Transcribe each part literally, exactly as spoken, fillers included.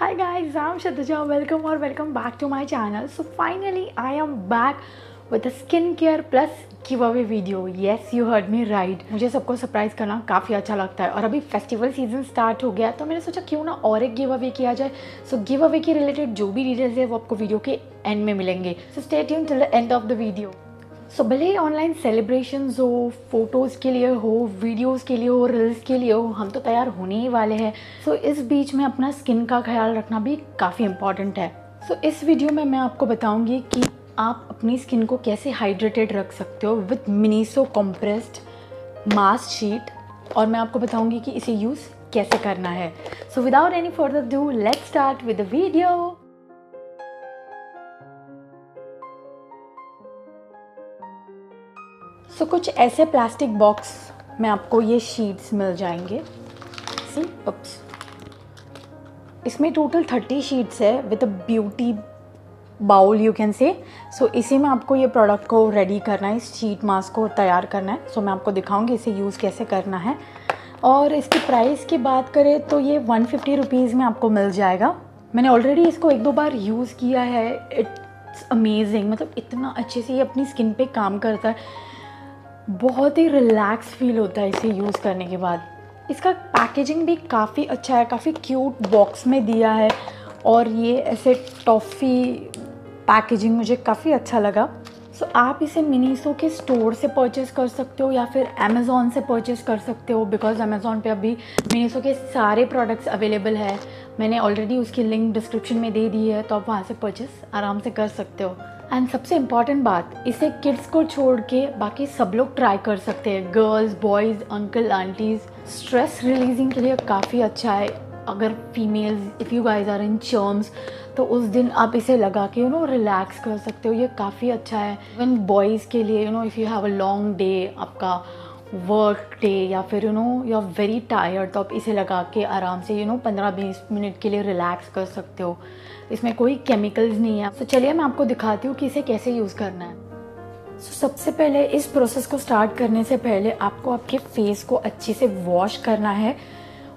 Hi guys, I am Shatja, welcome और welcome back to my channel. So finally I am back with a skin care plus give away video. Yes, you heard me right. मुझे सबको surprise करना काफ़ी अच्छा लगता है और अभी फेस्टिवल सीजन स्टार्ट हो गया है तो मैंने सोचा क्यों ना और एक गिव अवे किया जाए। सो गिव अवे के रिलेटेड जो भी डिटेल्स है वो आपको वीडियो के एंड में मिलेंगे। So stay tuned till the end of the video. So भले ही ऑनलाइन सेलिब्रेशंस हो, फोटोज़ के लिए हो, वीडियोस के लिए हो, रील्स के लिए हो, हम तो तैयार होने ही वाले हैं। सो so, इस बीच में अपना स्किन का ख्याल रखना भी काफ़ी इम्पॉर्टेंट है। सो so, इस वीडियो में मैं आपको बताऊंगी कि आप अपनी स्किन को कैसे हाइड्रेटेड रख सकते हो with Miniso compressed mask sheet, और मैं आपको बताऊंगी कि इसे यूज़ कैसे करना है। So without any further do let's start with the video. So so, कुछ ऐसे प्लास्टिक बॉक्स में आपको ये शीट्स मिल जाएंगे। सी उप्स, इसमें टोटल थर्टी शीट्स है with a beauty bowl you can say. So इसी में आपको ये प्रोडक्ट को रेडी करना है, इस शीट मास्क को तैयार करना है। सो so, मैं आपको दिखाऊंगी इसे यूज़ कैसे करना है। और इसकी प्राइस की बात करें तो ये वन फिफ्टी रुपीज़ में आपको मिल जाएगा। मैंने ऑलरेडी इसको एक दो बार यूज़ किया है। इट्स अमेजिंग, मतलब इतना अच्छे से ये अपनी स्किन पे काम करता है। बहुत ही रिलैक्स फील होता है इसे यूज़ करने के बाद। इसका पैकेजिंग भी काफ़ी अच्छा है, काफ़ी क्यूट बॉक्स में दिया है और ये ऐसे टॉफ़ी पैकेजिंग मुझे काफ़ी अच्छा लगा। सो so, आप इसे मिनीसो के स्टोर से परचेज़ कर सकते हो या फिर अमेज़ॉन से परचेज़ कर सकते हो, बिकॉज़ अमेज़ॉन पे अभी मिनीसो के सारे प्रोडक्ट्स अवेलेबल है। मैंने ऑलरेडी उसकी लिंक डिस्क्रिप्शन में दे दी है, तो आप वहाँ से परचेज़ आराम से कर सकते हो। एंड सबसे इम्पॉर्टेंट बात, इसे किड्स को छोड़ के बाकी सब लोग ट्राई कर सकते हैं, girls, boys, uncle, aunties. Stress releasing के लिए काफ़ी अच्छा है। अगर females, if you guys are in charms, तो उस दिन आप इसे लगा के यू नो रिलैक्स कर सकते हो। ये काफ़ी अच्छा है। इवन बॉयज़ के लिए you know if you have a long day, आपका वर्क डे, या फिर you know you are very tired, तो आप इसे लगा के आराम से यू नो पंद्रह बीस मिनट के लिए रिलैक्स कर सकते हो। इसमें कोई केमिकल्स नहीं है। तो चलिए मैं आपको दिखाती हूँ कि इसे कैसे यूज़ करना है। सो so, सबसे पहले इस प्रोसेस को स्टार्ट करने से पहले आपको आपके फेस को अच्छे से वॉश करना है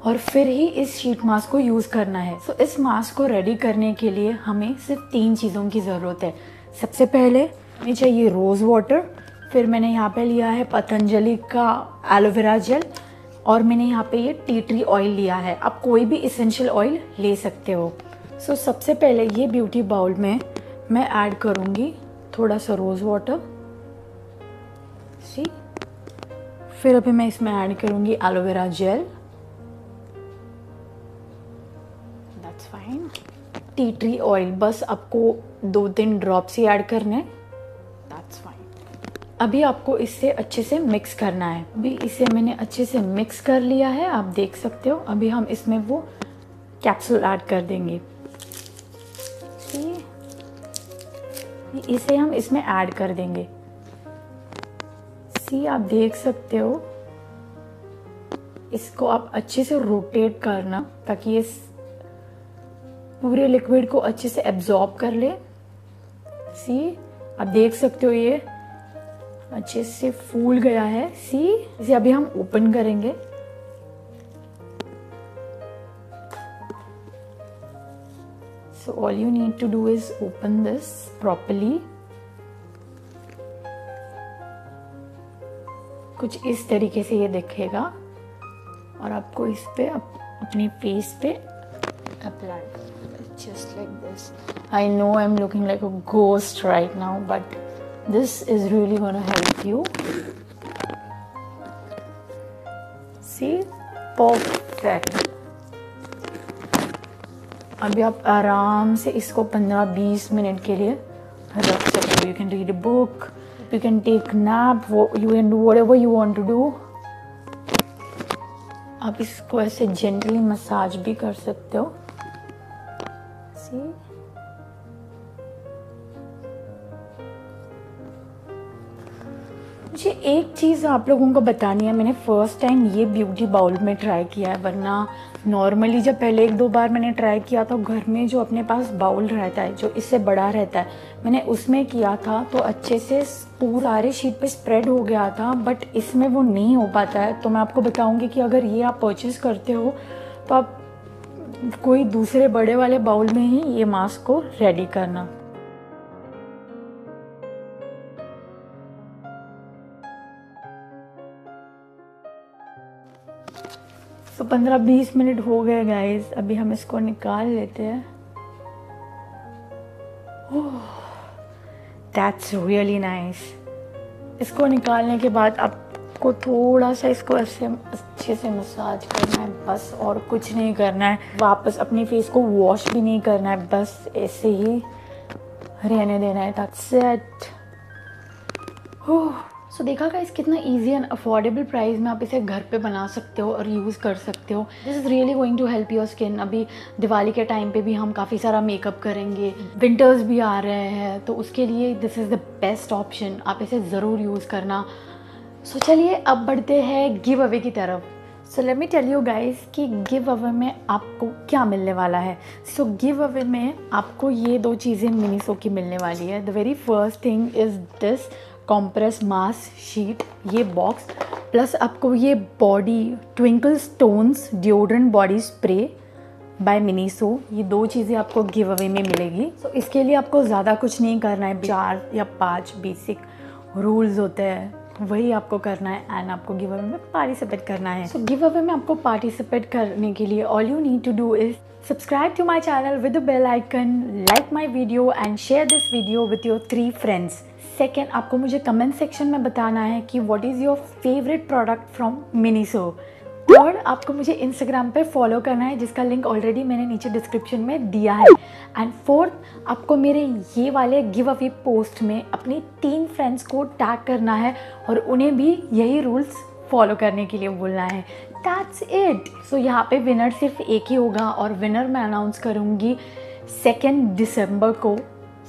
और फिर ही इस शीट मास्क को यूज़ करना है। सो so, इस मास्क को रेडी करने के लिए हमें सिर्फ तीन चीज़ों की ज़रूरत है। सबसे पहले हमें चाहिए रोज़ वाटर, फिर मैंने यहाँ पे लिया है पतंजलि का एलोवेरा जेल, और मैंने यहाँ पे ये टी ट्री ऑयल लिया है। आप कोई भी एसेंशियल ऑयल ले सकते हो। सो so, सबसे पहले ये ब्यूटी बाउल में मैं ऐड करूँगी थोड़ा सा रोज़ वाटर, सी। फिर अभी मैं इसमें ऐड करूँगी aloe vera gel, that's fine. Tea tree oil बस आपको दो तीन ड्रॉप्स ही ऐड करने, दैट्स फाइन। अभी आपको इससे अच्छे से मिक्स करना है। अभी इसे मैंने अच्छे से मिक्स कर लिया है, आप देख सकते हो। अभी हम इसमें वो कैप्सूल ऐड कर देंगे, इसे हम इसमें ऐड कर देंगे, सी। आप देख सकते हो। इसको आप अच्छे से रोटेट करना ताकि ये पूरे लिक्विड को अच्छे से एब्जॉर्ब कर ले, सी। आप देख सकते हो ये अच्छे से फूल गया है, सी। इसे अभी हम ओपन करेंगे, so all you need to do is open this properly. कुछ इस तरीके से ये दिखेगा और आपको इस पे अप, अपने फेस पे apply, just like this. I know I am looking like a ghost right now, but this is really gonna help you. See, perfect. अभी आप आराम से इसको पंद्रह बीस मिनट के लिए रख सकते हो। You can read a book, you can take nap, you can do whatever you want to do. आप इसको ऐसे gently मसाज भी कर सकते हो, see? मुझे एक चीज़ आप लोगों को बतानी है, मैंने फ़र्स्ट टाइम ये ब्यूटी बाउल में ट्राई किया है, वरना नॉर्मली जब पहले एक दो बार मैंने ट्राई किया था घर में जो अपने पास बाउल रहता है जो इससे बड़ा रहता है, मैंने उसमें किया था तो अच्छे से पूरे शीट पे स्प्रेड हो गया था, बट इसमें वो नहीं हो पाता है। तो मैं आपको बताऊँगी कि अगर ये आप परचेज़ करते हो तो आप कोई दूसरे बड़े वाले बाउल में ही ये मास्क को रेडी करना। तो पंद्रह बीस मिनट हो गए गाइस, अभी हम इसको निकाल लेते हैं। That's really nice. इसको निकालने के बाद आपको थोड़ा सा इसको ऐसे अच्छे से मसाज करना है बस, और कुछ नहीं करना है। वापस अपने फेस को वॉश भी नहीं करना है, बस ऐसे ही रहने देना है। That's it. सो so, देखा गाइस कितना इजी एंड अफोर्डेबल प्राइस में आप इसे घर पे बना सकते हो और यूज़ कर सकते हो। This is really going to help your skin. अभी दिवाली के टाइम पे भी हम काफ़ी सारा मेकअप करेंगे, विंटर्स भी आ रहे हैं, तो उसके लिए this is the best option. आप इसे ज़रूर यूज़ करना। सो so, चलिए अब बढ़ते हैं गिव अवे की तरफ। So let me tell you guys कि गिव अवे में आपको क्या मिलने वाला है। सो गिव अवे में आपको ये दो चीज़ें मिनीसो की मिलने वाली है। The very first thing is this compress mask sheet, ये बॉक्स, प्लस आपको ये body twinkle stones deodorant body spray by Miniso. ये दो चीज़ें आपको गिव अवे में मिलेगी। सो so, इसके लिए आपको ज़्यादा कुछ नहीं करना है। चार या पांच बेसिक रूल्स होते हैं, वही आपको करना है एंड आपको गिव अवे में पार्टिसिपेट करना है। सो गिव अवे में आपको पार्टिसिपेट करने के लिए all you need to do is subscribe to my channel with the bell icon, like my video and share this video with your three friends. Second, आपको मुझे कमेंट सेक्शन में बताना है कि what is your favourite product from Miniso. Third, आपको मुझे Instagram पे follow करना है, जिसका लिंक ऑलरेडी मैंने नीचे डिस्क्रिप्शन में दिया है। एंड फोर्थ, आपको मेरे ये वाले गिव अवे पोस्ट में अपने तीन फ्रेंड्स को टैग करना है और उन्हें भी यही रूल्स फॉलो करने के लिए बोलना है। That's it. सो यहाँ पे विनर सिर्फ एक ही होगा और विनर मैं अनाउंस करूँगी सेकेंड दिसंबर को।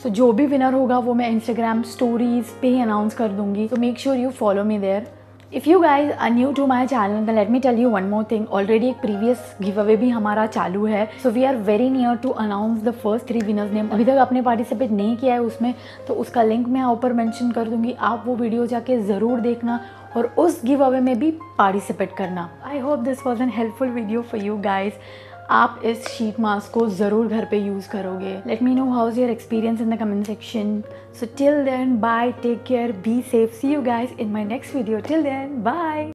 सो so, जो भी विनर होगा वो मैं इंस्टाग्राम स्टोरीज पे ही अनाउंस कर दूँगी। So make sure you follow me there. If you guys are new to my channel then let me tell you one more thing. Already एक प्रीवियस गिव अवे भी हमारा चालू है। So we are very near to announce the first three winners name. अभी तक आपने participate नहीं किया है उसमें, तो उसका लिंक मैं ऊपर मेंशन कर दूँगी। आप वो वीडियो जाके ज़रूर देखना और उस गिव अवे में भी पार्टिसिपेट करना। I hope this was an helpful video for you guys. आप इस शीट मास्क को ज़रूर घर पे यूज़ करोगे। Let me know how is your experience in the comment section. So till then bye, take care, be safe. See you guys in my next video. Till then bye.